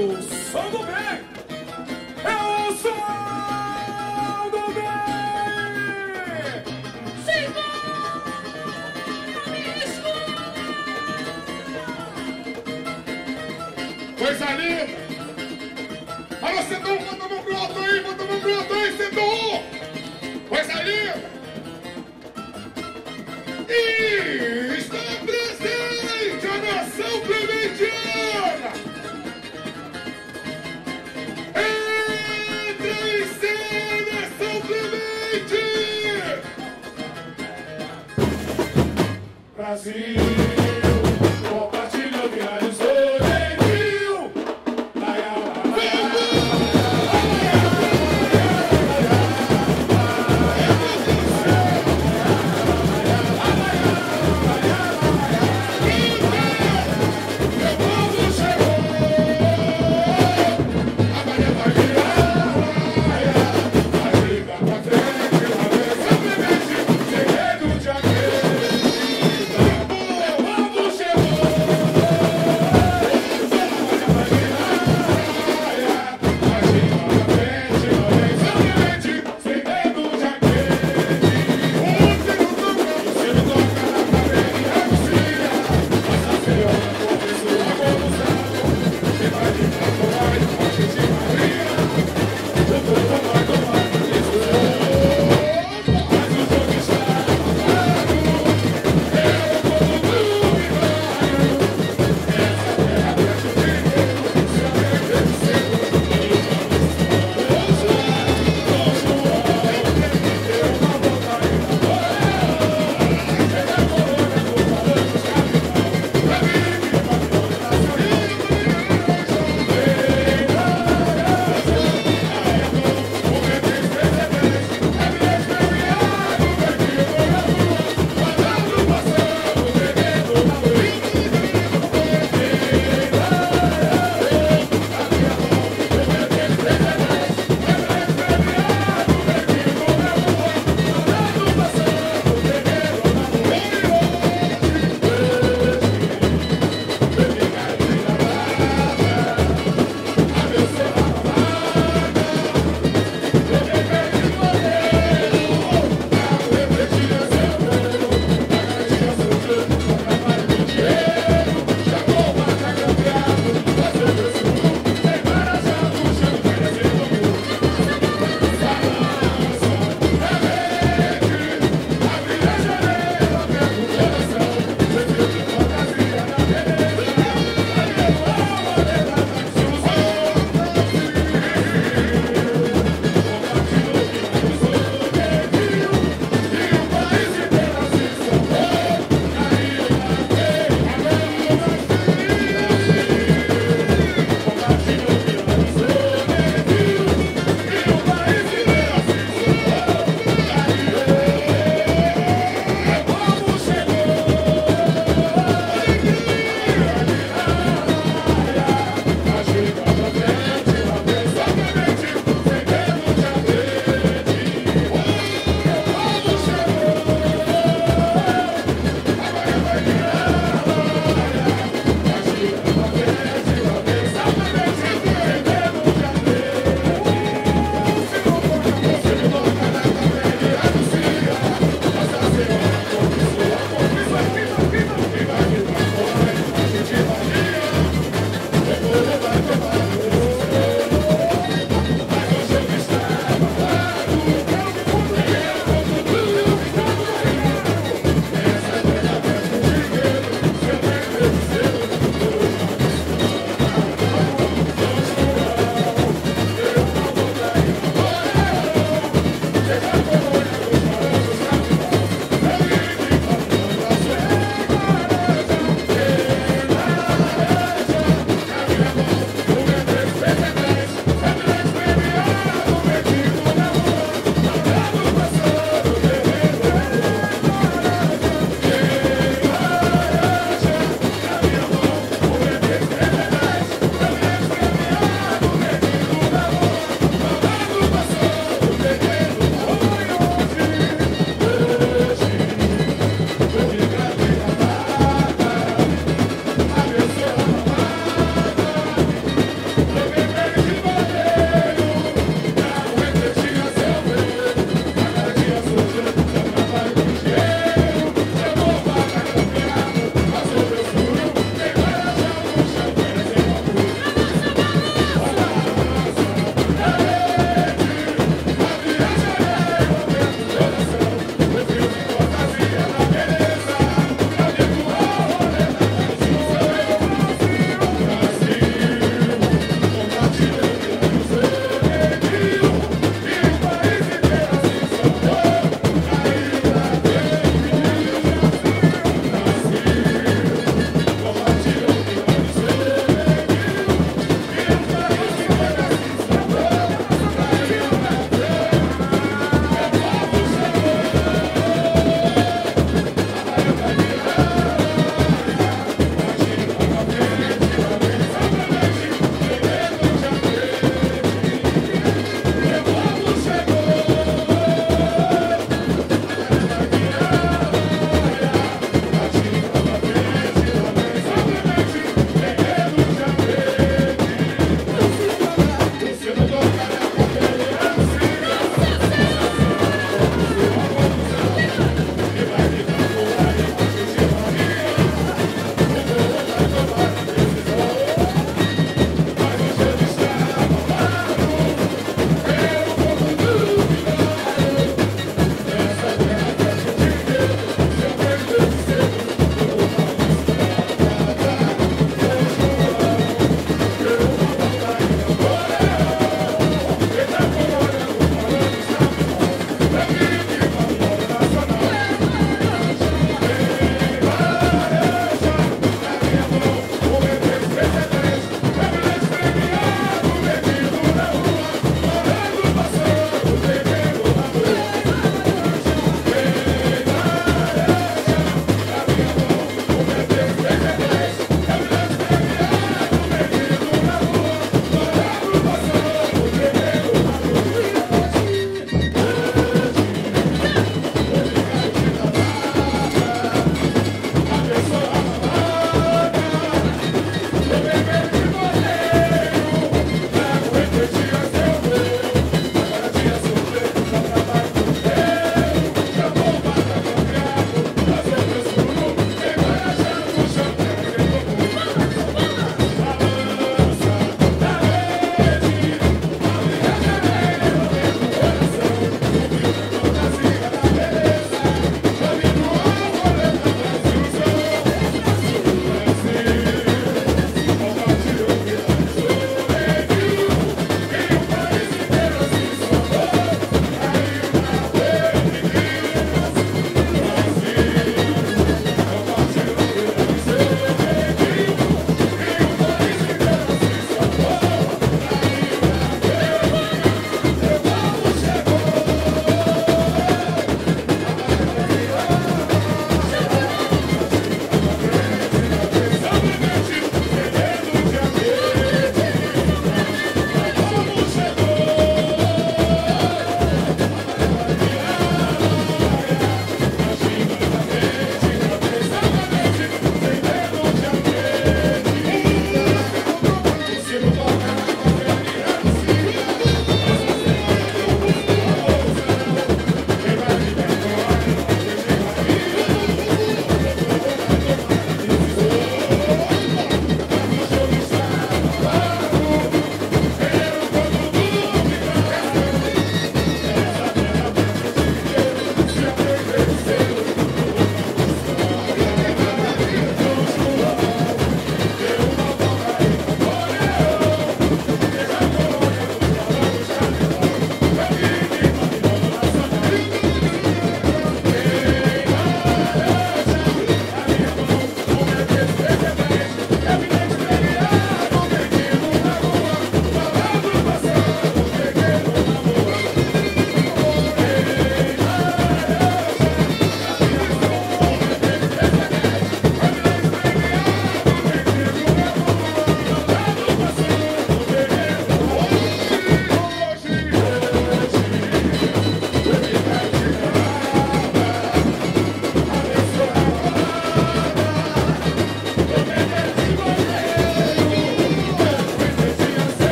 o som do bem! É o som do bem! Senhor, me escuta! Coisa linda! Alô, Setor, manda a mão pro alto aí! Manda a mão pro alto aí, Setor! Coisa linda! E está presente a nação clementiana! Entra em cena, São Clemente! Brasil!